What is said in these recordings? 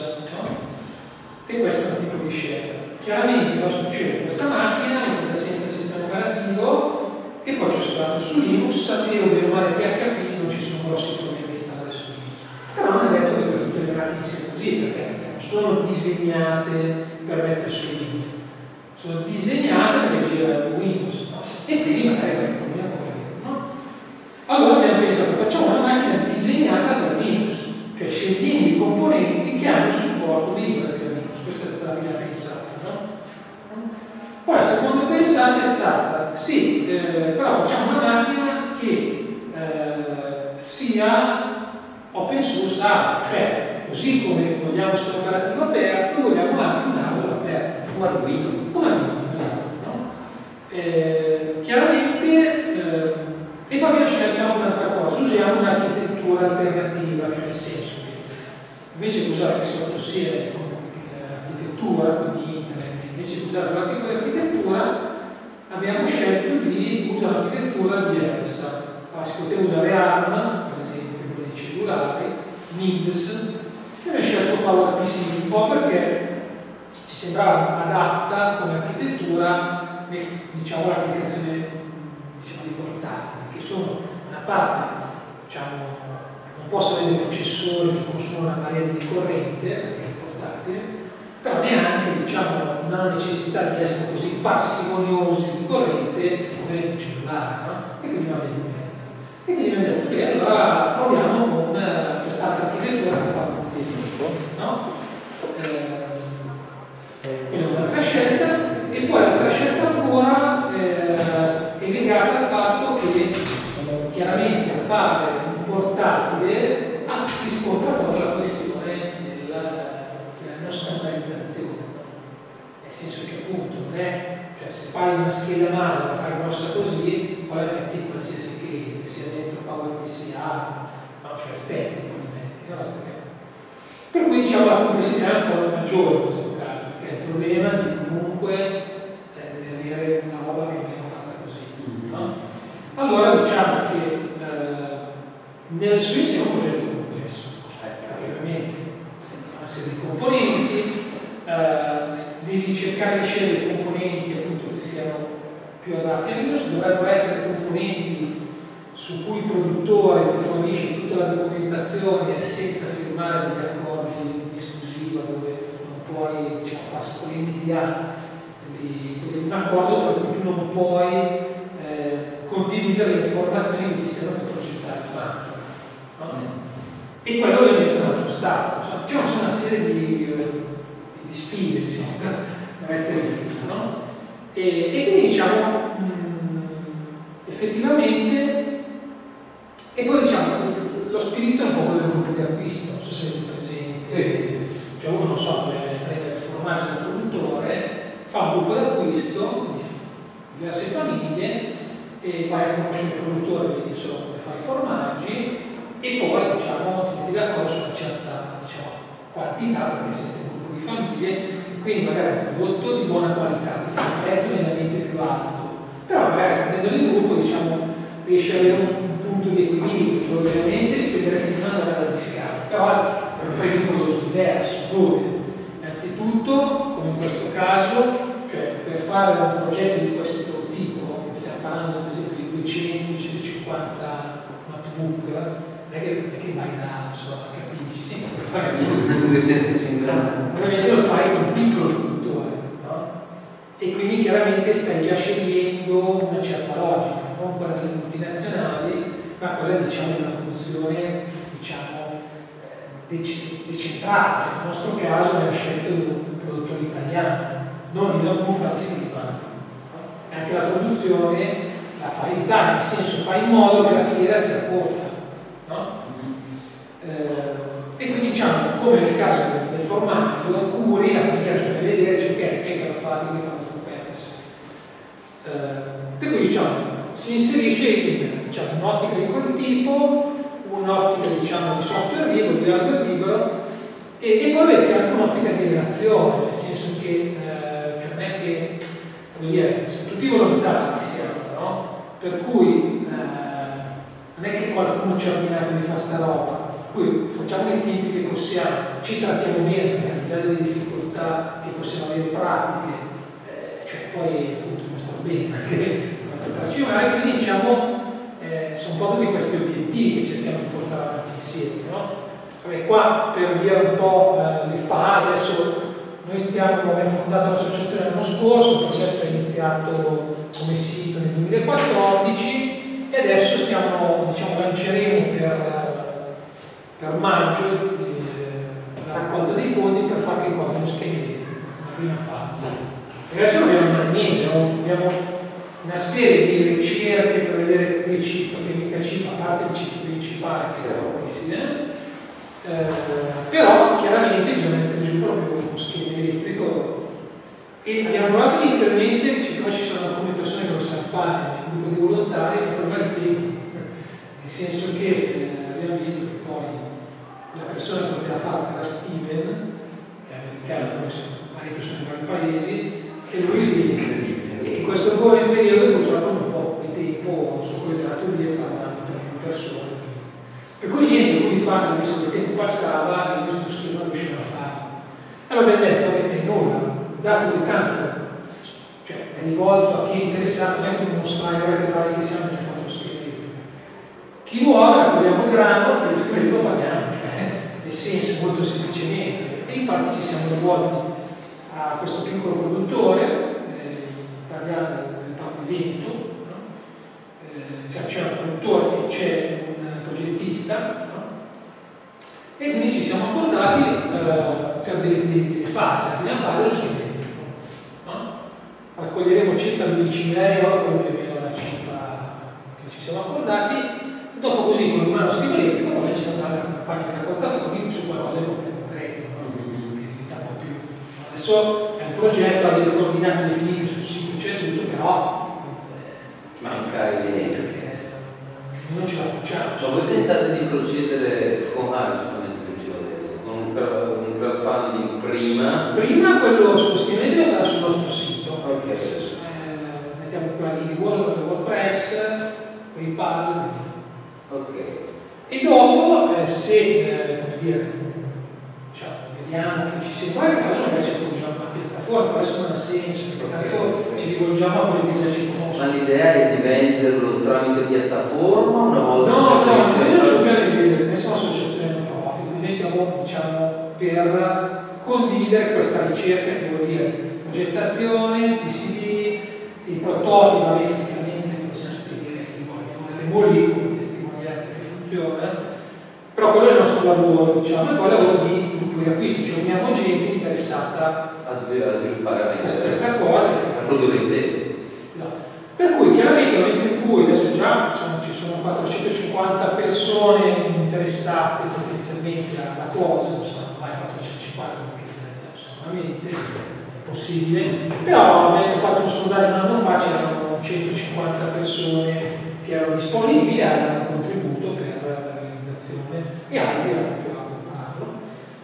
no? E questo è un tipo di scelta. Chiaramente cosa succede? Questa macchina è messa senza sistema operativo e poi ci ho installato su Linux, sapevo che ormai PHP non ci sono grossi problemi installati su Linux. Però non è detto che per tutte le macchine sia così, perché non sono disegnate per mettere su Linux, sono disegnate per girare Windows, no? E quindi magari qualche problema può avere, no? Allora abbiamo pensato, facciamo una macchina disegnata per Linux, cioè scegliendo i componenti che hanno il supporto di Linux. Questa è stata la prima pensata, no? Poi la seconda pensata è stata, sì, però facciamo una macchina che sia open source, cioè così come vogliamo un sistema operativo aperto, vogliamo anche un hardware aperto, un Arduino, esatto, no? Chiaramente, e poi scegliamo un'altra cosa, usiamo un'architettura alternativa, cioè nel senso che invece di usare questo sottoserie come architettura, quindi internet, invece di usare qualche tipo di architettura, abbiamo scelto di usare un'architettura diversa. Allora, si poteva usare ARM, per esempio, quello dei cellulari, MIPS, e abbiamo scelto PowerPC un po' perché ci sembrava adatta come architettura, diciamo, l'applicazione, diciamo, di portatili, che sono una parte, diciamo, non possono avere processori che consumano una marea di corrente, perché è portatile, però neanche, diciamo, non hanno necessità di essere così parsimoniosi di corrente come un cellulare, no? E quindi non avete mezzo. E quindi abbiamo detto che allora proviamo con quest'altra architettura che va di sviluppo, no? Quindi un'altra scelta, e poi l'altra scelta ancora è legata al fatto che chiaramente a fare un portatile si scontra proprio la questione della nostra nel senso che appunto non è, cioè se fai una scheda male, la fai grossa così, poi la metti in qualsiasi cliente, che sia dentro PowerPC, no, cioè i pezzi poi li metti, no? Per cui diciamo la complessità è un po' maggiore in questo caso, perché è il problema di comunque di avere una roba che viene fatta così, no? Allora diciamo che nel suo insieme è un progetto complesso, ovviamente una serie di componenti. Devi cercare di scegliere componenti appunto che siano più adatti a Linux, dovrebbero essere componenti su cui il produttore ti fornisce tutta la documentazione senza firmare degli accordi in esclusiva dove non puoi, diciamo, far scolimitiare un accordo tra cui tu non puoi condividere le informazioni che ti servono per progettare il banco, no? E quello ovviamente è un altro stato, cioè, diciamo, una serie di sfide, diciamo, da mettere in fila, no? E quindi diciamo effettivamente, e poi diciamo lo spirito è un po' quello del gruppo di acquisto, non so se siete presenti. Sì. Cioè uno, non so, prende il formaggio del produttore, fa un gruppo di acquisto, diverse famiglie, e vai a conoscere il produttore, quindi insomma fa i formaggi e poi diciamo ti metti d'accordo su una certa, diciamo, quantità, perché siete famiglie, quindi magari un prodotto di buona qualità, un prezzo veramente più alto, però magari prendendo il gruppo, diciamo, riesci ad avere un punto di equilibrio, ovviamente spiegheresti una dalla discarica, però prendi un prodotto diverso, dove innanzitutto, come in questo caso, cioè per fare un progetto di questo tipo, stiamo parlando per esempio di 200-250 notebook, non è che vai da, insomma, capisci, sì, per fare un 250. Ovviamente lo fai con un piccolo produttore, no? E quindi chiaramente stai già scegliendo una certa logica, non quella delle multinazionali, ma quella, diciamo, di una produzione, diciamo, decentrata. Nel nostro caso abbiamo scelto un produttore italiano, non di un pazzino, anche la produzione la fai in Italia, nel senso fai in modo che la filiera sia corta, no? E quindi diciamo, come nel caso del formaggio, da curi la filiera, cioè vedere che lo fa, che fanno sul pezzo. Per cui diciamo, si inserisce in, diciamo, un'ottica di quel tipo, un'ottica, diciamo, di software libero, di hardware libero, e poi deve essere anche un'ottica di relazione, nel senso che non è che, come dire, sono tutti volontari che siamo, no? Per cui non è che qualcuno ci ha ordinato di fare sta roba. cui facciamo i tipi che possiamo, ci trattiamo bene, perché al di là delle difficoltà che possiamo avere pratiche, cioè poi appunto non sto bene perché non trattarci mai, quindi diciamo sono un po' tutti questi obiettivi che cerchiamo di portare avanti insieme, no? Perché qua per dire un po' le fasi, adesso noi stiamo, abbiamo fondato l'associazione l'anno scorso, il progetto è iniziato come sito nel 2014 e adesso stiamo, diciamo, lanceremo per maggio la raccolta dei fondi per fare che cosa? Lo scheletro, la prima fase. E adesso non abbiamo mai niente, abbiamo una serie di ricerche per vedere il chip, a parte il chip principale che è PCB, però chiaramente bisogna mettere giù proprio uno schema elettrico e abbiamo provato inizialmente, siccome ci sono alcune persone che lo sanno fare nel gruppo di volontari, a provare il tempo, nel senso che abbiamo visto che poi la persona che poteva farlo era Steven, che è americano, come sono varie persone in vari paesi, e lui, in questo nuovo periodo purtroppo un po' di tempo su quello della teoria stava andando per una persona. Per cui niente, lui fa, nel senso che il tempo passava e questo schema non riusciva a farlo. Allora abbiamo detto che nulla, dato che tanto, cioè è rivolto a chi è interessato, non è come uno straniero che parla di siamo già fatto lo schema. Chi vuole, raccogliamo il grano e lo scriviamo, lo paghiamo, cioè, nel senso, molto semplicemente. E infatti ci siamo rivolti a questo piccolo produttore, italiano del Parco Veneto, c'è un produttore e c'è un progettista, no? E quindi ci siamo accordati per delle fasi. La prima fase è lo schema, no? Raccoglieremo circa 12.000 euro, più o meno la cifra che ci siamo accordati. Dopo così con il mano schemalettico poi c'è un'altra campagna di raccolta fondi su qualcosa di concreto, adesso è un progetto, ha delle coordinate definite sul sito, c'è tutto, però manca il vedete perché non ce la facciamo. Cioè, voi pensate di procedere con adesso con un crowdfunding prima quello su schemalettico sarà sul nostro sito, okay. Mettiamo qua di WordPress, PayPal. Okay. E dopo, se come dire, cioè, vediamo che ci segua il caso, magari ci rivolgiamo a una piattaforma, adesso non ha senso, perché tanto ci rivolgiamo a quelli che già ci conoscono. Ma l'idea è di venderlo tramite piattaforma una volta? No, noi non siamo per vendere, noi siamo associazione non profit, noi siamo, diciamo, per condividere questa ricerca, che vuol dire progettazione, PCB, i prototipi, vabbè, fisicamente non si spiegare, che vogliamo le molecole. Però quello è il nostro lavoro, diciamo, e poi lavoro di cui acquisti, ci uniamo gente interessata a sviluppare questa cosa, a produrre in sé. Per cui chiaramente nel momento in cui adesso già ci sono 450 persone interessate potenzialmente alla cosa, non sono mai 450 perché finanziamo solamente, è possibile, però abbiamo fatto un sondaggio un anno fa, c'erano 150 persone che erano disponibili a dare un contributo per la realizzazione e altri erano più a comprato.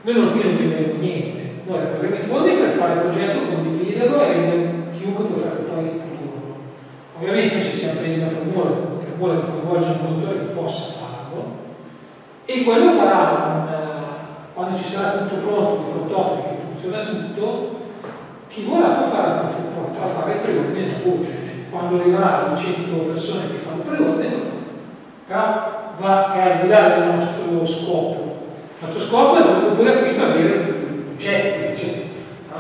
Noi non venderemo niente, noi avremo i fondi per fare il progetto, condividerlo e rendere chiunque potrebbe poi produrlo. Ovviamente ci siamo presi da promuovere di coinvolgere un produttore che possa farlo e quello farà, quando ci sarà tutto pronto, il prototipo che funziona tutto, chi vorrà potrà fare il preordine da voce. Quando arriveranno 100 persone che fanno preordine, va a guidare il nostro scopo. Il nostro scopo è pure acquisto avere oggetti. Cioè, no?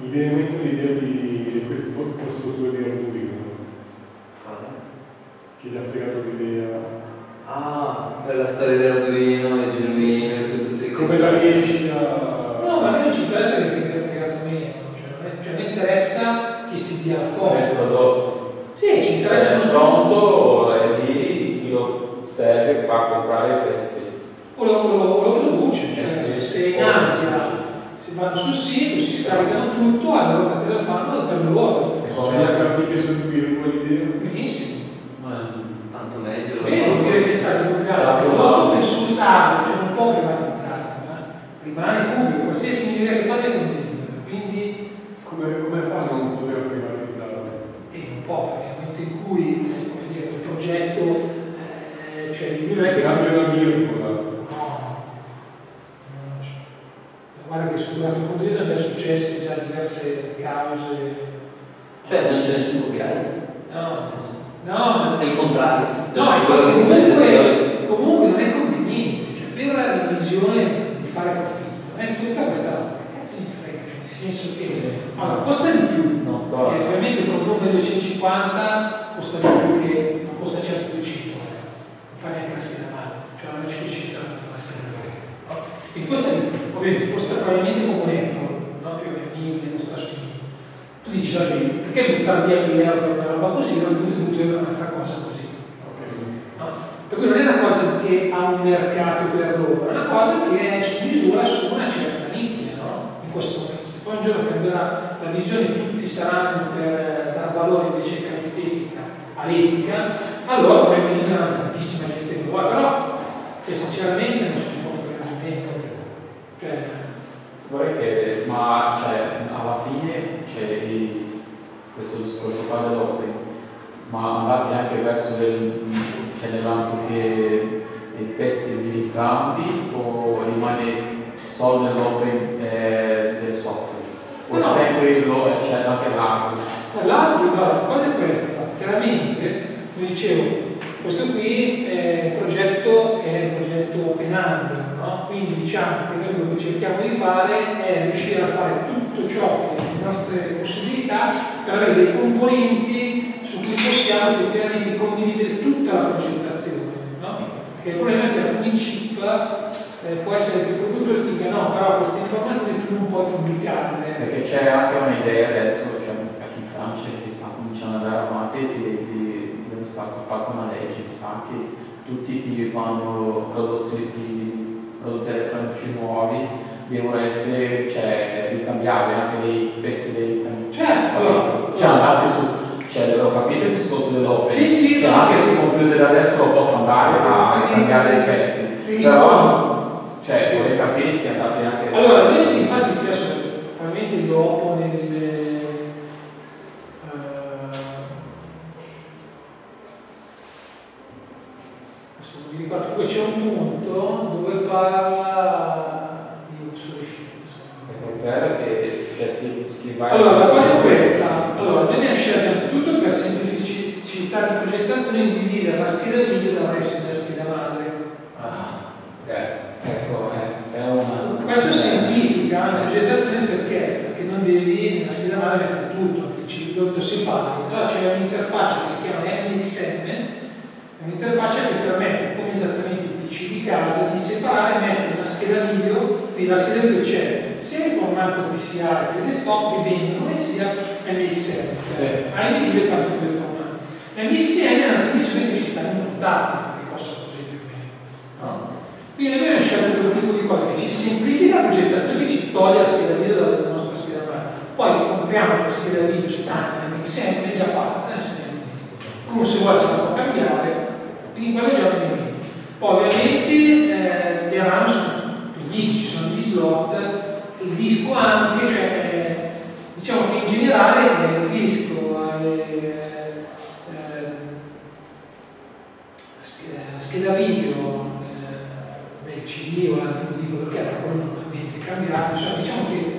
Mi viene in mente l'idea di quel costruttore di Arduino che gli ha fregato l'idea. Per la storia di Arduino, le genuine, tutti. Come la riesci a. No, ma a me non ci interessa che ti abbia fregato meno, cioè mi interessa chi si dia accorto. Sì, ci interessa uno pronto è lì chi lo serve va a comprare i pezzi. O lo produce, cioè se in Asia si vanno sul sito, si scaricano tutto, allora te lo fanno da tal luogo. Bisogna capire che sostituire quell'idea. Benissimo. Ma tanto meglio. Non dire che sta divulgando, però penso usarlo, cioè non può privatizzarlo, rimane pubblico, qualsiasi idea che fate è pubblico. Quindi come fanno a non poter privatizzarlo? Un po'. In cui come dire, il progetto cioè il mio è che cambia la virgola, no, sulla micropresa già successe già diverse cause. Cioè non c'è nessun copiare? No, nel senso. No, è il contrario. No, è quello che si pensa. Comunque non è conveniente, cioè per la visione di fare profitto, è tutta questa cazzo di frega, cioè nel senso che allora costa di più, no? Perché ovviamente produrre 250 costa di più che non costa certo 200, non fa neanche la sera male, cioè non è 550 non fa la sera male. Quindi costa di più, ovviamente costa probabilmente come un euro, no? Più che 1000 costa su. Tu dici, va bene, perché buttare via 1000 euro per una roba così, non è dovuto avere un'altra cosa così. No? Per cui non è una cosa che ha un mercato per loro, è una cosa che è su misura su una certa nicchia, no? In questo momento. Poi un giorno prenderà la visione di tutti saranno per dar valore invece che all'estetica, all'etica, allora poi ci sarà tantissima gente nuova, però cioè, sinceramente non sono un po' fregato, cioè, ma cioè, alla fine c'è questo discorso qua dell'open, ma andate anche verso nell'ambito che dei pezzi di entrambi o rimane solo nell'open del software? O no, sempre lo c'è anche l'hardware? L'hardware, la cosa è questa, chiaramente, come dicevo, questo qui è il progetto open hardware. No? Quindi diciamo che noi quello che cerchiamo di fare è riuscire a fare tutto ciò che è le nostre possibilità per avere dei componenti su cui possiamo effettivamente condividere tutta la progettazione, no? Perché il problema è che alcuni chip può essere che il produttore dica no, però queste informazioni tu non puoi pubblicarle. Perché c'è anche un'idea adesso, cioè mi sa che in Francia che sta cominciando ad andare avanti e dello Stato ha fatto una legge che sa che tutti i tipi quando prodotti elettronici nuovi devono essere, cioè, ricambiabili anche dei pezzi dei certo, allora, cioè, andate su, cioè, ho capito il discorso dell'open, sì, sì, cioè, anche sul computer adesso lo posso andare a cambiare dei pezzi, sì, però, cioè, vorrei capire se andate anche su. Allora, noi sì, infatti, cioè, veramente dopo poi c'è un punto dove parla di obsolescenza. È vero che cioè, si va. Allora, la cosa è questa. Allora, noi abbiamo scelto innanzitutto per semplicità di progettazione di dividere la scheda video dal resto della scheda madre. Ah, grazie. Ecco, è una... Questo semplifica la progettazione perché? Perché non devi nella scheda madre mettere tutto, che ci lo separi. Allora c'è un'interfaccia che si chiama MXM. Un'interfaccia che permette, come esattamente i PC di casa, di separare e mettere una scheda video e la scheda video c'è sia in formato PCA che desktop che vengono e sia MXM, cioè AMD è fatto in due formati. MXM è una commissione che ci sta montata, che posso così più o meno. No? Quindi noi abbiamo scelto quel tipo di cosa che ci semplifica la progettazione, che ci toglie la scheda video dalla nostra scheda madre. Poi compriamo la scheda video standard MXM già fatta, uno se vuole se la può cambiare. Quindi quello è già un elemento. Poi ovviamente le RAM sono lì, ci sono gli slot, il disco anche, cioè diciamo che in generale il disco, la scheda video, il CD o l'altro tipo perché tra quello normalmente cambierà, cioè, diciamo che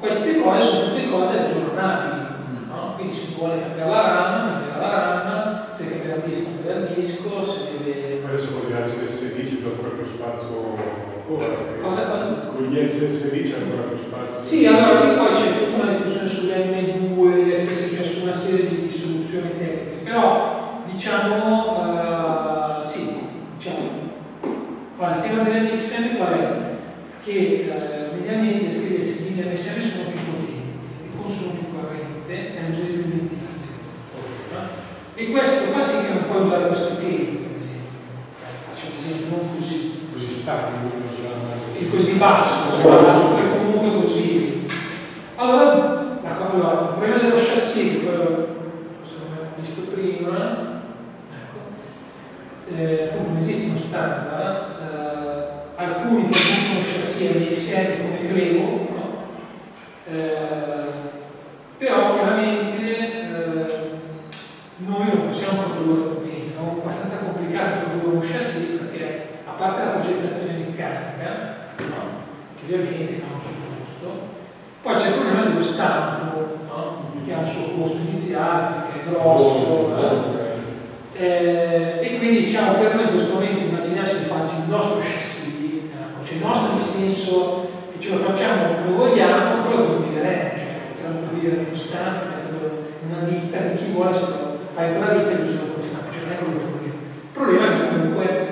queste cose sono tutte cose aggiornabili, no? Quindi si vuole cambiare la RAM, se deve cambiare il disco, se deve... Adesso con gli SSD c'è ancora più spazio ancora. Cosa? Con gli SSD c'è ancora più spazio. Sì, allora poi c'è tutta una discussione sull'M2, cioè su una serie di soluzioni tecniche, però diciamo, sì, diciamo. Allora, il tema dell'MXM qual è? Che mediamente le schede SD di MXM sono più potenti, il consumo più corrente è l'uso di ventilazione. E questo fa sì che non puoi usare questo case, faccio un esempio, non così stabile, e così basso, e comunque così. Allora, il problema dello chassis, forse non l'abbiamo visto prima, ecco, non esistono standard, alcuni producono chassis MXM come Clevo, no? Però chiaramente noi non possiamo produrre bene, è abbastanza complicato produrre un chassis perché a parte la progettazione meccanica, no? Che ovviamente non sono giusto. giusto. Poi c'è il problema dello stampo, no? Che ha il suo costo iniziale, che è grosso, e quindi diciamo per noi in questo momento immaginarsi di farci il nostro chassis, cioè il nostro senso che ce lo facciamo, lo vogliamo, poi lo condivideremo, cioè potremmo condividere uno stampo, una ditta di chi vuole, se lo fai con la ditta e usiamo con lo stampo, cioè non è quello che vogliamo. Il problema è che comunque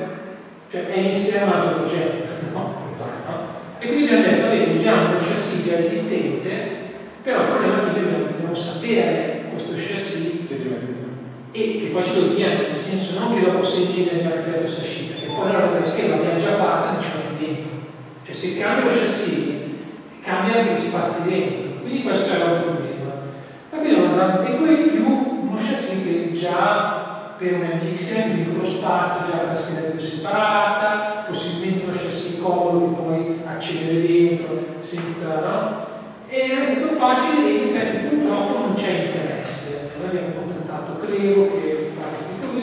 cioè, è iniziare un altro progetto, no? E quindi abbiamo detto, vabbè, usiamo un chassis già esistente, però il problema è che noi dobbiamo sapere questo chassis e che poi ce lo diamo, nel senso non che dopo 6 mesi andiamo a cambiare questa scelta, che poi la roba schema l'abbiamo già fatta, non ci vanno dentro. Cioè se cambia lo chassis, cambia anche gli spazi dentro, quindi questo è l'altro problema. Ma quindi non andiamo, e poi in più uno chassis che già per un MXM, quindi lo spazio, già la scheda più separata, possibilmente uno chassis comodo che poi accedere dentro, senza, no? E non è stato facile e in effetti purtroppo non c'è interesse. Noi abbiamo contattato Clevo che fa questo qui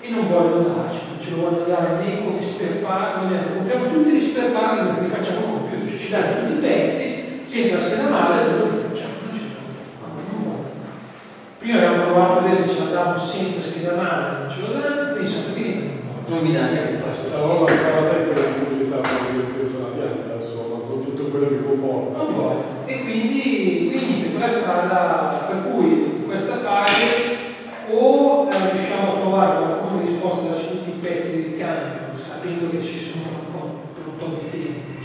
e non vogliono darci, non ce lo vogliono dare né come spare part, compriamo tutti gli spare part, li facciamo compiuti, ci danno tutti i pezzi, senza scanalare e noi li facciamo, non ce l'hanno. Prima abbiamo provato a vedere se ce la davamo senza scanalare, non ce lo danno, quindi sono finiti. Non mi dà neanche questa roba, stava per quella pianta, insomma, con tutto quello che comporta. E quindi questa è la, per cui in questa fase o riusciamo a trovare una risposta da tutti i pezzi di cambio, sapendo che ci sono per un po' di tempo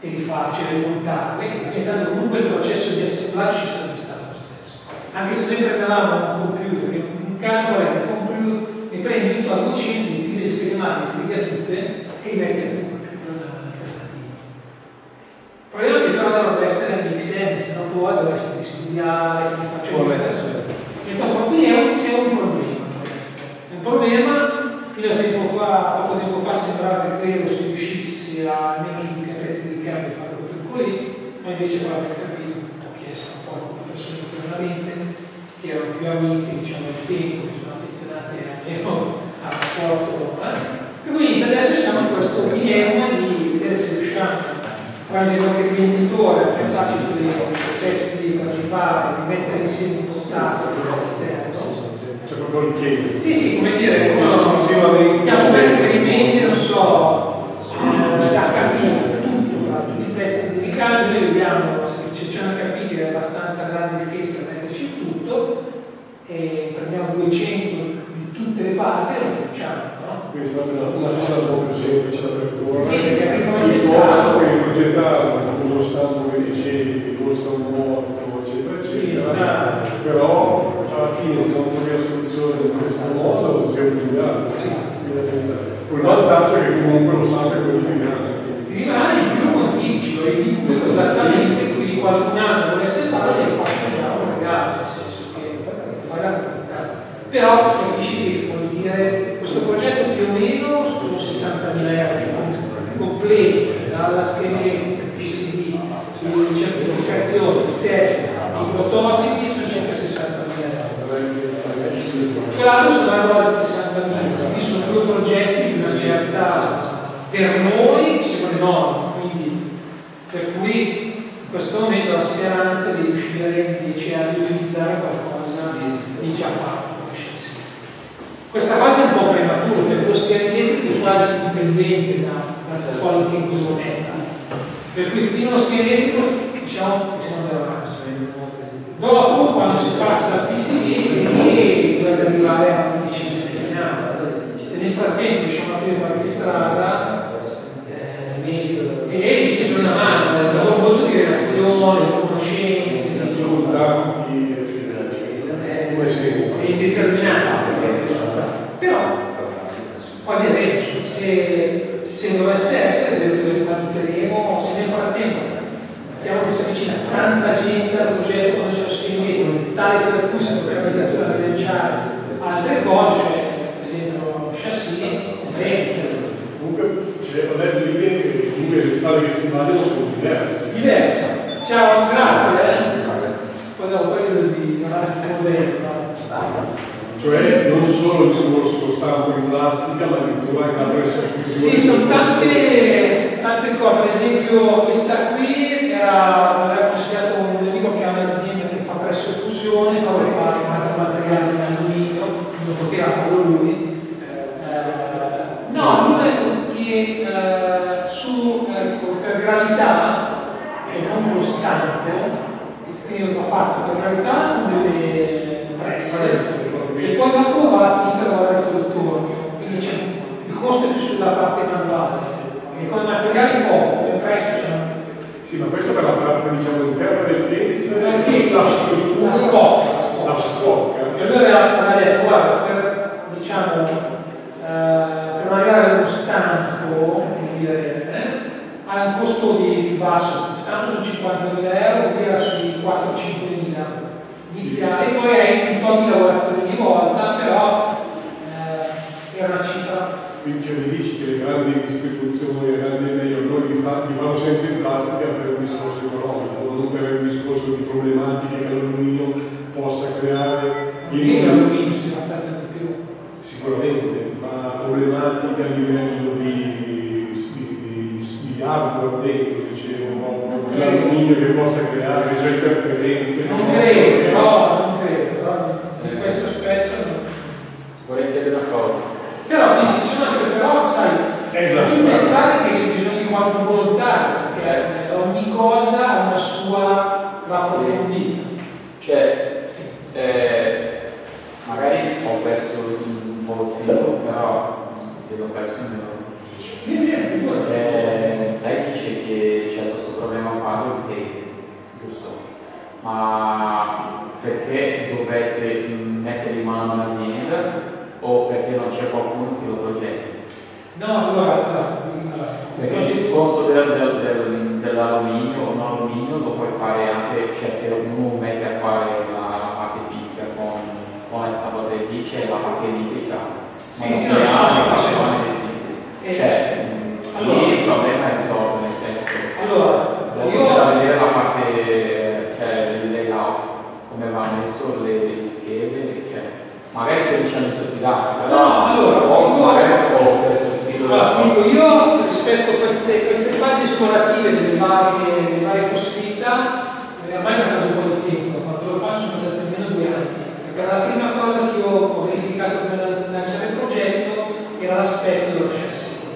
e rifarci rimontare, quindi tanto comunque il processo di assemblare ci sarebbe stato lo stesso. Anche se noi prendevamo un computer, che in un caso qual è il computer, mi prendi un po' a cucina, ti tiri le schermate, ti tiri tutte e li metti a tutti. Il problema è che però dovrebbe essere MXM, se no poi dovresti studiare, e dopo qui è un problema. È un problema, fino a tempo fa, poco tempo fa sembrava che Clevo si riuscisse a almeno giudicare pezzi di cambio e fare quel trucco lì, ma invece poi ho capito, ho chiesto un po' a persone internamente, che erano più amiche, diciamo, del tempo, che sono affezionate almeno a rapporto. Per cui adesso siamo in questo dilemma di vedere se riusciamo quando qualche venditore a pensarci tutti i pezzi di fare, di mettere insieme un contatto all'esterno. C'è proprio il case. Sì, come dire, non so, che vende, non so, HP, tutti i pezzi di ricambio, noi vediamo, c'è un HP che è abbastanza grande il case per metterci tutto, e prendiamo 200 di tutte le parti e lo facciamo. Quindi è stata una cosa un po' più semplice da percorrere. Sì, perché il progettato, uno stampo che dicevi che costa un morto, eccetera, eccetera. Però alla fine se non trovi la soluzione di questa cosa lo si è utilizzato. Un vantaggio è che comunque lo stampo è quello ti rimane più convinto e di più esattamente, quindi quasi un anno volesse fare, gli hai fatto già un regalo, nel senso che fai la comunità. Però capisci che si può dire. Questo progetto più o meno sono 60.000 €, cioè completo, cioè dalla scheda PCB, di certificazione, di test, di prototipi, sono circa 60.000 €. Quell'altro sono arrivati a 60.000 €, quindi sono due progetti di una certa per noi, secondo noi, quindi per cui in questo momento la speranza di riuscire in 10 anni a utilizzare qualcosa di già fatto. Questa fase è un po' prematura, perché lo schema elettrico è quasi indipendente dalla scuola che in questo momento. Per cui fino allo schema elettrico, diciamo, possiamo andare avanti. Dopo, quando si passa al PCB, dovrebbe arrivare a una decisione finale. Se nel frattempo riusciamo a aprire qualche strada, e ci sono una mano, da un punto di relazione, conoscenze, e determinata. Però poi vedremo se dovesse essere, valuteremo, se nel frattempo mettiamo che si avvicina tanta gente al progetto quando c'è lo schema, tale per cui si potrebbe addirittura rilanciare altre cose, cioè per esempio chassis, comunque ho detto di vedere che comunque le strade che si immaginano sono diverse. Ciao, grazie. Poi dopo quello di cioè non solo il discorso stampo in plastica, ma addirittura anche la pressione. Sì, sono tante tante cose, per esempio questa qui era consigliato un nemico che ha un'azienda che fa pressofusione, poi fa un altro materiale in alluminio, lo poteva fare lui. No, lui ha detto che per gravità, che non lo stampo, quindi l'ho fatto per gravità con delle presse, e poi dopo va finita con il produttore, quindi c'è il costo più sulla parte manuale. E con il materiale poco, le presse sono. Sì, ma questo per la parte, diciamo, interna del case, la scocca. La scocca. E lui aveva detto, guarda, per, diciamo, per magari uno stampo, ha un costo di basso, sono 50.000 euro, qui era sui 4-5.000 iniziali, sì. E poi hai un po' di lavorazioni di volta, però era una cifra. Quindi mi dici che le grandi distribuzioni, le grandi mediatori li fanno sempre in plastica per un discorso economico, non per un discorso di problematiche che l'alluminio possa creare. Quindi l'alluminio si va fatto di più. Sicuramente, ma problematiche a livello di hardware dentro, dicevo, no? L'alluminio che possa creare, cioè interferenze. Non credo, no, non credo, però in questo aspetto vorrei chiedere una cosa. Però dici, ci sono anche, però sai, dimostrare che c'è bisogno di qualche volontario, perché ogni cosa ha una sua approfondita. Sì. Cioè, magari ho perso un po' il filo, però se l'ho perso non me lo dici. Lei dice che c'è questo problema qua del case, giusto? Ma perché dovete mettere in mano un'azienda? O perché non c'è qualcuno che lo progetti? No, allora perché il discorso dell'alluminio o non alluminio lo puoi fare anche, cioè se uno mette a fare la parte fisica con la stampa 3D c'è la parte nitrica, ma non c'è altra passione che esiste. Cioè, allora, il problema è risolto, nel senso, allora io c'è da vedere la parte, cioè il layout, come va messo, le schede, cioè. Magari sto dicendo stupidato, però no, allora, io rispetto a queste fasi esplorative delle varie possibilità, ormai è passato un po' di tempo, quando lo faccio sono passati almeno 2 anni, perché la prima cosa che io ho verificato per lanciare il progetto era l'aspetto dello chassis,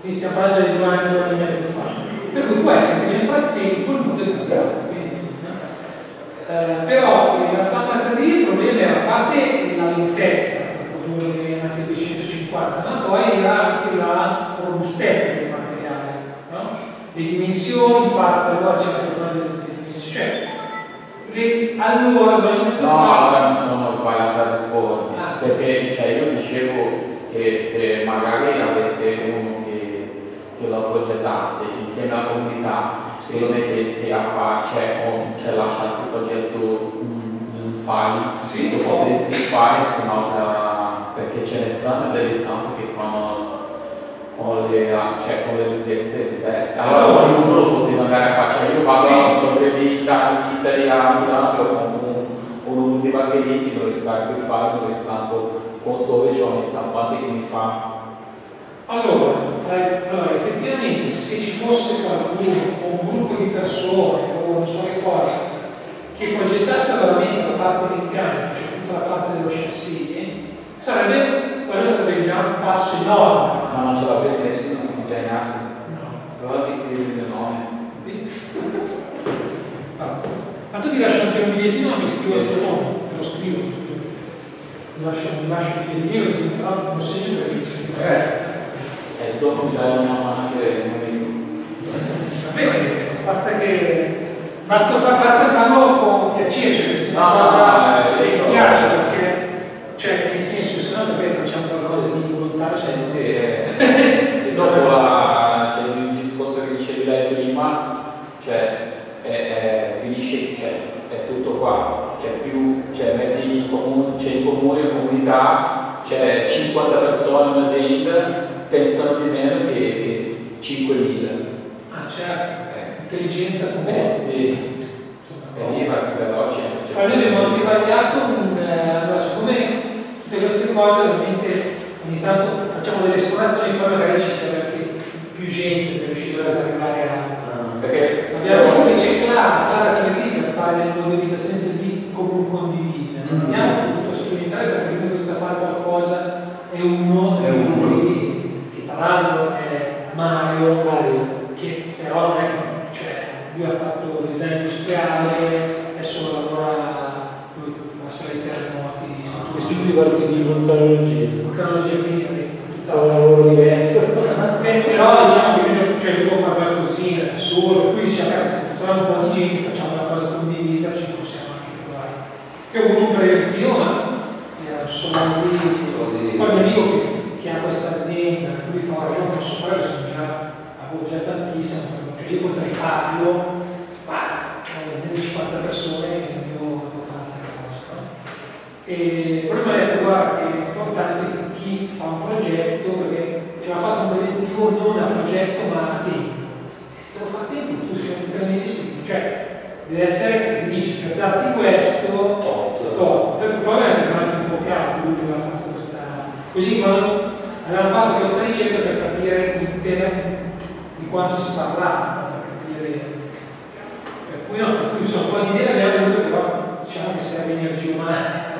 quindi stiamo parlando di 2 anni e mezzo fa, per cui può essere che nel frattempo il mondo è cambiato. Però la stampa 3D il problema era a parte la lentezza, anche 250, ma poi era anche la robustezza del materiale, no? Le dimensioni, parte, allora c'è anche il problema delle dimensioni, cioè allora non sono sbagliato a rispondere, perché cioè, io dicevo che se magari avesse uno che lo progettasse insieme alla comunità che lo mettessi a fare, cioè lasciassi il progetto in file, sì, lo potessi fare su un'altra, perché ce ne sono delle stampe che fanno con le lunghezze diverse, allora ognuno lo poteva andare a fare, cioè io vado sì. Sopra vita di Angela con un debugger dove scarico il file, dove stampo, con dove c'è un stampante che mi fa. Allora, effettivamente se ci fosse qualcuno o un gruppo di persone o non so che cosa che progettasse veramente la parte meccanica, cioè tutta la parte dello chassis, sarebbe già un passo enorme. Ma non ce l'avrebbe nessuno di disegnare? No. Allora ti scrivi il nome. Ma tu ti lascio anche un bigliettino, ma mi scrivo il tuo nome, te lo scrivo. Mi lascio il bigliettino, se mi trovo un consiglio per il e dopo mi dai una mano anche basta farlo con piacere, se una cosa ti piace, perché cioè nel senso se no noi facciamo qualcosa di volontario, cioè e dopo cioè, il discorso che dicevi lei prima, cioè finisce, cioè è tutto qua, cioè più cioè metti in comune la comunità, c'è 50 persone in un'azienda pensano di meno che 5.000. Ah, c'è intelligenza comune. Sì. Lì va più veloce. Poi noi abbiamo rivalidato, allora siccome tutte queste cose ovviamente ogni tanto facciamo delle esplorazioni, poi magari ci serve anche più gente per riuscire ad arrivare a... Perché abbiamo visto che c'è la 3D per fare le modellizzazioni 3D comune condivise. Non abbiamo potuto sperimentare perché noi questa fare qualcosa è uno che tra l'altro è Mario, che però non è che... Cioè, lui ha fatto design industriale, adesso lavora la sala di terremoti, istituti diversi di vulcanologia. Vulcanologia quindi è un lavoro diverso. Però diciamo che cioè, io devo fare così da solo, qui diciamo che troviamo un po' di gente, facciamo una cosa condivisa, ci possiamo anche trovare. Io ho avuto un preventivo, ma sono qui, poi mi amico che ha questa azienda, lui fa, io non posso fare, sono già, avevo già tantissimo. Io potrei farlo, ma con 50 persone io devo fare altre cose. No? E il problema è che è importante chi fa un progetto, perché ci ha fatto un preventivo non a progetto ma a tempo. E se te lo fa a tempo, tu sei in 3 mesi spingi. Cioè, deve essere, ti dice, per darti questo, tot. Il problema è che non è un po' cazzo, lui aveva fatto questa... Così quando avevamo fatto questa ricerca per capire l'intera... di quanto si parlava, per cui no, per cui sono un po' di idea ne abbiamo avuto, però diciamo che serve energia umana,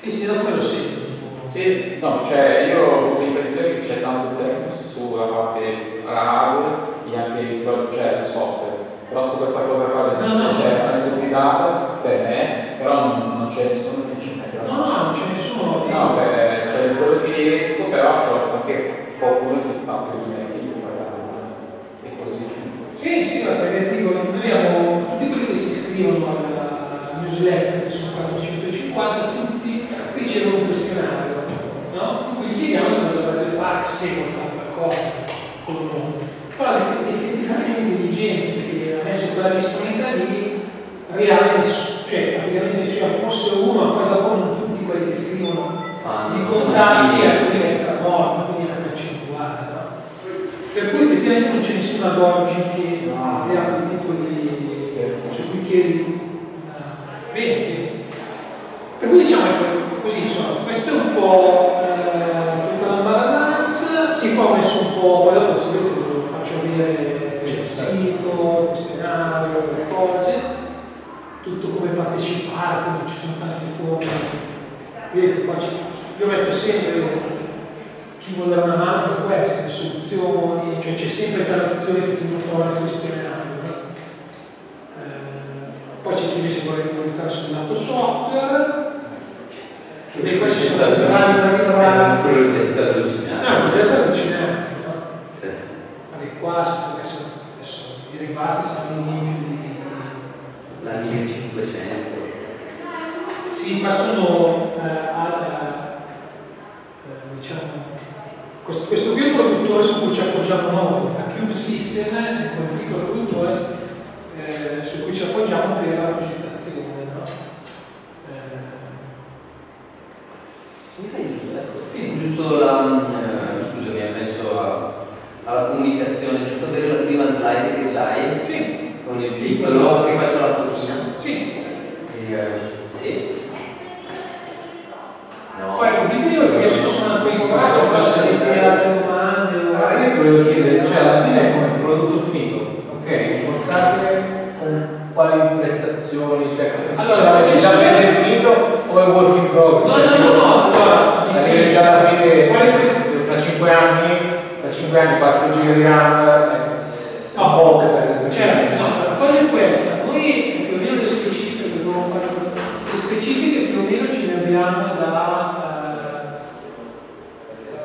e se dopo me lo sento. Sì, no, cioè io ho avuto l'impressione che c'è tanto tempo sulla parte hardware e anche cioè, il software, però su questa cosa qua c'è una stupidata per me, però non c'è nessuno che dice non c'è nessuno. No, c'è cioè, quello che riesco, però c'ho anche qualcuno che sa più di me e così. Sì, perché dico, noi abbiamo tutti quelli che si iscrivono alla newsletter, che sono 450, tutti ricevono un questionario, no? In cui gli chiediamo cosa dovrebbe fare, se vuole fare qualcosa con noi. Però effettivamente di gente che ha messo quella disponibilità lì, reale, cioè praticamente diciamo, forse uno, poi dopo non tutti quelli che scrivono i contatti e alcuni lettera morta, quindi è una percentuale, no? Per cui effettivamente non c'è nessuno ad oggi che abbia quel tipo di... su cui chiedi... Bene. Per cui diciamo così, insomma, questo è un po' tutta la baladas, si può messo un po', poi dopo se volete ve lo faccio vedere il sito, il scenario, le cose, tutto come partecipare, quindi ci sono tante forme. Vedete, qua io metto sempre chi vuole dare una mano per questo, le soluzioni, cioè c'è sempre traduzione che tu non trovi nel questionario. Poi c'è chi invece vuole entrare sul lato software, e poi ci sono dati grandi. È un progetto allucinante. È un progetto allucinante, no? Sì. Perché qua adesso direi basta, sono in la 1500. Sì, ma sono diciamo, questo qui è un produttore su cui ci appoggiamo noi, a Cube System è un piccolo produttore su cui ci appoggiamo per la progettazione. No? Mi fai giusto? Ecco. Sì, giusto scusami, ha messo alla comunicazione, giusto per la prima slide che sai, sì. Con il titolo che faccio la fotina. Sì. Sì. No. Poi ditelo perché se sono qui in qua c'è qualcosa di creare domande. Io ti volevo chiedere, cioè alla fine è come un prodotto finito, ok? Importante con quali prestazioni, cioè allora c'è già ben definito o è work in progress? No, perché già alla fine tra 5 anni, 4 GB di RAM sono poche per esempio. Certo, no, la cosa è questa, noi più o meno le specifiche che dobbiamo fare, le specifiche più o meno ce le abbiamo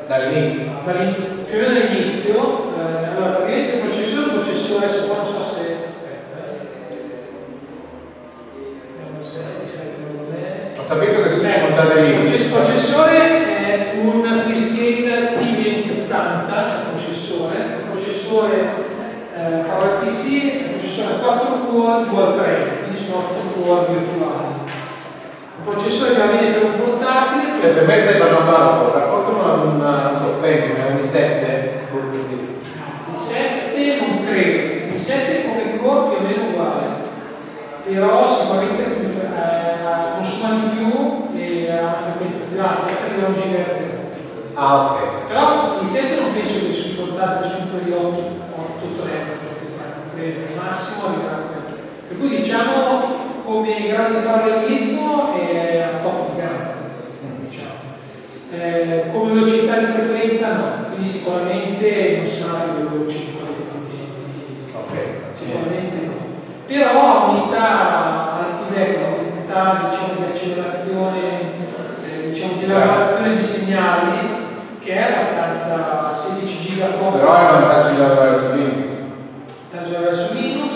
dall'inizio. Più o meno dall'inizio, allora praticamente il processore adesso qua non so se ho capito che si può montare lì. Il processore è un FreeScale T2080, processore PowerPC, processore 4 core dual thread, quindi sono 8 core virtuali. Un processore che viene per un portatile. Cioè, per me stai parlando una sorpresa, è un i7? I7 non credo, i7 come core più o meno uguale, però sicuramente consuma di più e ha una frequenza più alta, perché è un gigahertz. Ah, ok. Però il 7 non penso di supportare super di 8 al massimo arriverà. Per cui diciamo come grande parallelismo è un po' più grande, diciamo. Come velocità di frequenza no, quindi sicuramente non sarà più veloce. Sicuramente no. Però unità altibecca, unità diciamo, di accelerazione, diciamo di lavorazione di segnali, che è abbastanza 16 gigaton. Però è un vantaggio di lavorare su Linux. Vantaggio di lavorare su Linux,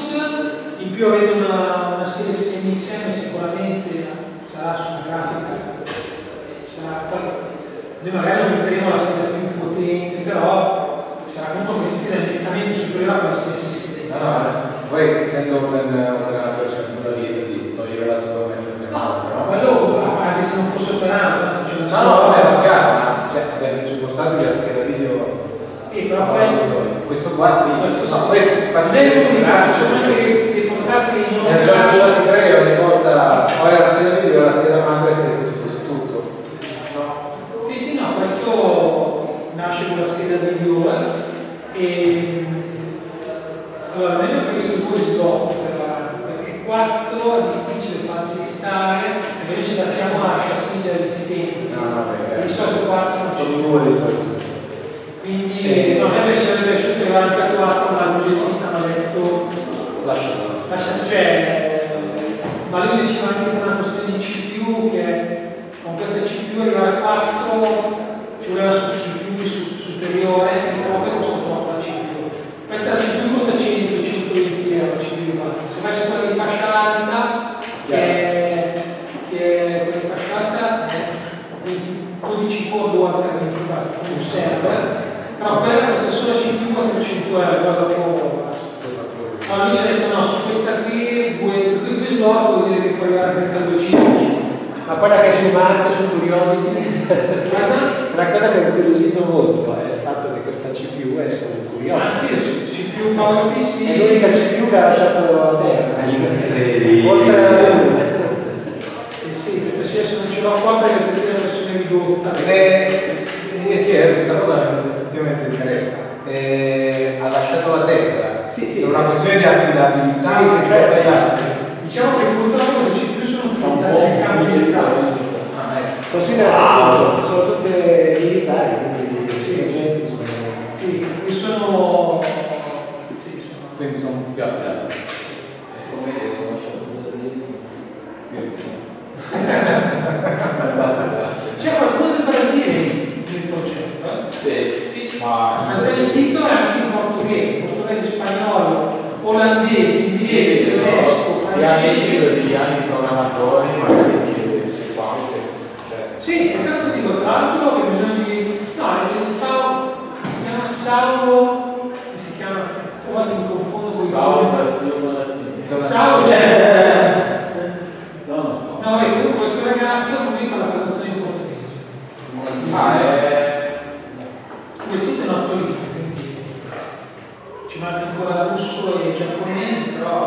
in più avendo una scheda MXM sicuramente sarà su una grafica. Noi magari non metteremo la scheda più potente, però sarà comunque una scheda direttamente superiore a qualsiasi scheda. No, poi essendo una procedura libera di togliere la tua mente, no? Quello anche se non fosse operato, cioè no, ma cioè abbiamo supportato la scheda video. Però questo qua sì, questo sono anche dei portati in un già lasciati tre ogni volta, poi la scheda video, la scheda madre è tutto su tutto. No. Sì, no, questo nasce con la scheda video e allora, noi abbiamo previsto 2 slot perché 4 è difficile farci stare, e noi ci adattavamo alla chassiglia esistente. No, di solito 4 non sono 2 di solito. Quindi, no, noi sarebbe piaciuto che avevamo calcolato, ma il progettista mi ha detto lascia stare. Cioè, ma lui diceva anche una questione di CPU che con questa CPU arrivare a 4 ci voleva su più superiore, e proprio costa troppo la CPU. Questa CPU costa 100 euro, 120. Se vai sopra di fascia alta, che è fascia alta, 12 core o 3 un server, però quella costa solo 500-400 euro, allora lui ci ha detto no, su questa qui, due slot, vuol dire che puoi arrivare a 32 giga. Ma poi la cacciamata su Curiosity, una cosa che ho curiosito molto è il fatto che questa CPU è solo curiosa. Ah sì, CPU PowerPC è l'unica CPU che ha lasciato la terra. Sì, questa CS non ce l'ho qua perché se è una versione ridotta. Questa cosa effettivamente interessa. Ha lasciato la terra. Sì, è una questione di affidabilità rispetto agli altri. Diciamo che purtroppo le CPU sono utilizzate nel campo militare. Considerato che sono tutte militari, quindi quindi sono più affidabili. Siccome conosciamo tutto il c'è qualcuno del Brasile nel progetto? Sì. Ma il sito è anche in portoghese, spagnolo, olandese, inglese, tedesco, francese. Gli anni programmatori, magari che si fanno. Sì, e tanto dico, tra l'altro che bisogna di. No, si chiama Salvo, si chiama. Mi confondo con Salvo, cioè non so. No, comunque questo ragazzo lui fa la traduzione in portoghese. Il sito è noto lì, quindi ci manca ancora russo e giapponese, però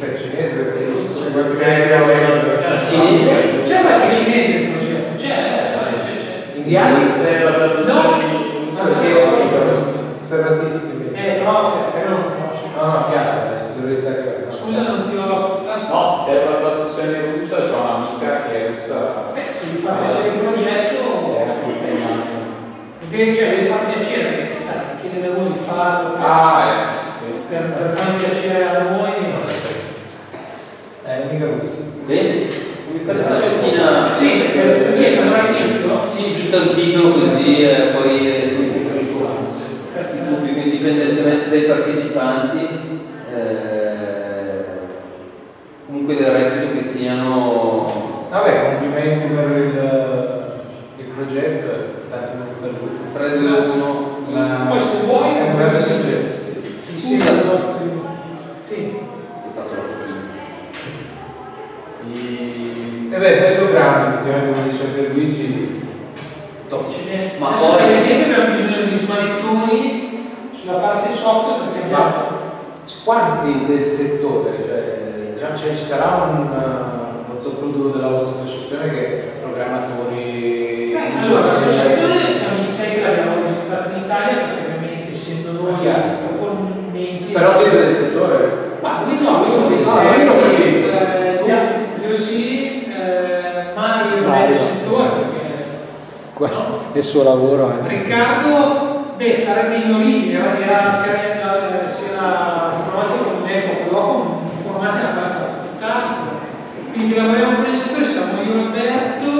il cinese e russo cinese. C'è qualche cinese che non c'è? C'è. Indiani? No, ferratissimi. Però non lo conosci. No, chiaro, ci deve stare chiaro. Scusa, non ti ho ascoltato. No, se è una traduzione russa, c'ho un'amica che è russa. Sì, mi fa piacere il progetto. Cioè, devi far piacere, perché sai, chiedere a voi di farlo. Per far piacere a noi. È l'unica russa. Bene. Per questa cestina. Sì, per l'inizio. Sì, giusto al titolo così poi. Pubblico indipendentemente dai partecipanti, comunque del reputo che siano. Vabbè, complimenti per il progetto, tanti per il 3, 2, 1. Poi se vuoi è un breve soggetto. Sì, dal vostro. Sì. Ho fatto la fotina. E beh, bello grande, effettivamente come dice Luigi. Ma poi abbiamo bisogno di smanettoni sulla parte software perché abbiamo quanti del settore, cioè ci sarà uno zoccolo della vostra associazione che programmatori, maggiore associazione, siamo in 6 che l'abbiamo registrata in Italia, perché ovviamente essendo noi proponenti. Però siete del settore? Ma lui no, lui non è del settore. Io lo sì, Mario non è del settore, perché no. È il suo lavoro. Riccardo, beh, sarebbe in origine, si era trovato con me poco dopo, informati alla parte facoltà. Quindi lavoriamo con il settore, siamo io Roberto.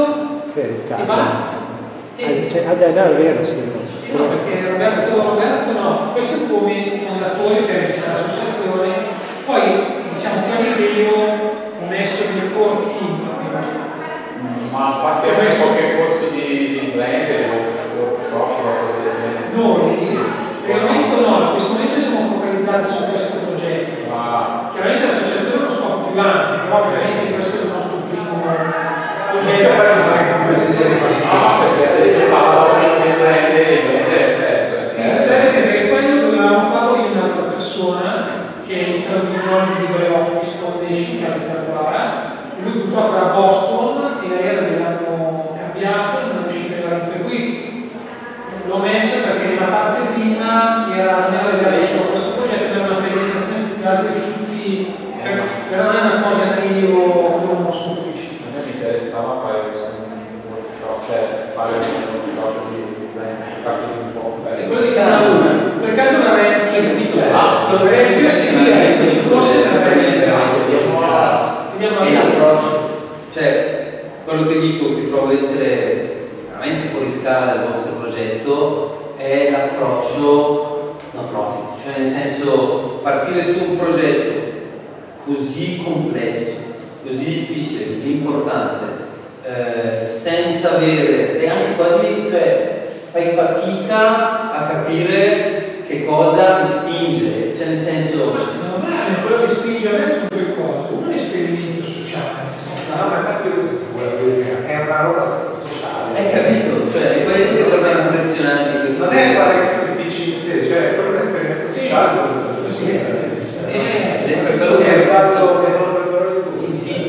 E basta. È vero, sì. No, perché Roberto no, questo è come il fondatore che è l'associazione, poi diciamo che io ho messo il mio corpo in ma infatti ho messo anche corsi di blender o workshop o cose del genere. Noi sì, per il momento no, in questo momento siamo focalizzati su questo progetto. Chiaramente l'associazione è uno scopo più ampio, però chiaramente questo è il nostro primo progetto. Perché quello dovevamo farlo io e un'altra persona che intervino in LibreOffice Foundation, che era Lara, lui purtroppo era a Boston e lei era dell'anno cambiato e non riusciva a arrivare qui. L'ho messo perché una parte prima era nella questo progetto era una presentazione più che altro di tutti, però non è una cosa che io non so. A me mi interessava fare un workshop, cioè fare un workshop di un po'. Quello di Canaluna, per caso non avrei anche il titolo, dovrei più seguire se ci fosse per prendere anche l'approccio. Cioè, quello che dico che trovo essere veramente fuori scala del vostro progetto è l'approccio no profit, cioè nel senso partire su un progetto così complesso, così difficile, così importante, senza avere, e anche quasi, cioè fai fatica a capire che cosa mi spinge, cioè nel senso. Ma secondo me quello che spinge a me sono due cose, uno è l'esperimento sociale, no, ma infatti così si vuole vedere, è una roba sociale. Hai capito? Cioè questo che per me è impressionante questo. Non è fare che dici in sé, cioè è proprio un esperimento sociale, per quello che è stato.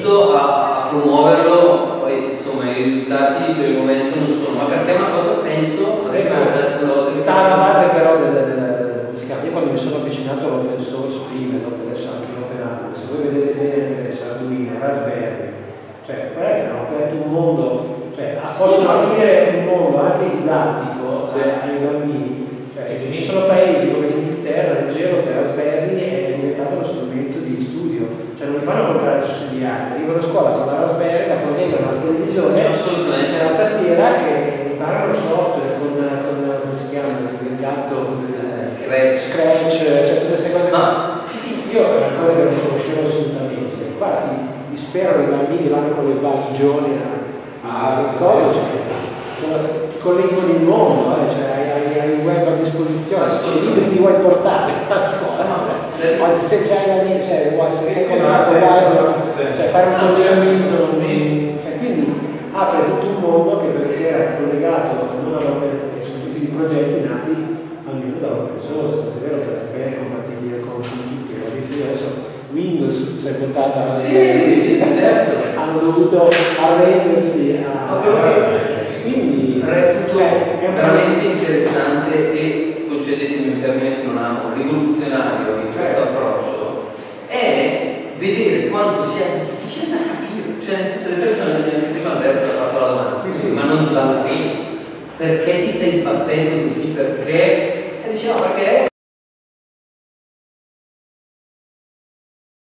A promuoverlo, poi insomma i risultati per il momento non sono, ma per te è una cosa spesso, adesso lo sta alla base però io quando mi sono avvicinato all'open source prima, dopo adesso anche l'open hardware, se voi vedete bene Arduino, Raspberry, cioè hanno aperto un mondo, cioè possono aprire un mondo anche didattico ai bambini, cioè ci sono paesi come l'Inghilterra, leggevo che Raspberry è diventato uno strumento di studio. Cioè non mi fanno comprare i studiare, arrivano a scuola con la Raspberry, la connettono alla televisione, c'è una tastiera che imparano software con come si chiama, il gatto, Scratch, cioè queste cose. Ma sì, io è una cosa che non conoscevo assolutamente, qua si disperano i bambini, vanno con le valigioni ti colleghi con il mondo, cioè hai il web a disposizione, i libri ti vuoi portare a scuola. Se c'hai la mia, cioè vuoi fare un aggiornamento, cioè quindi apre tutto un mondo che perché si era collegato non su tutti i progetti nati almeno da open source, è vero che è compatibile con adesso Windows si è portata a hanno dovuto arrendersi a quindi è veramente interessante e concedetemi un termine che non ha un rivoluzionario di questo approccio, è vedere quanto sia difficile da capire, cioè nel senso le persone che prima Alberto ha fatto la domanda, ma non ti vanno prima, perché ti stai sbattendo così, perché? E diceva, perché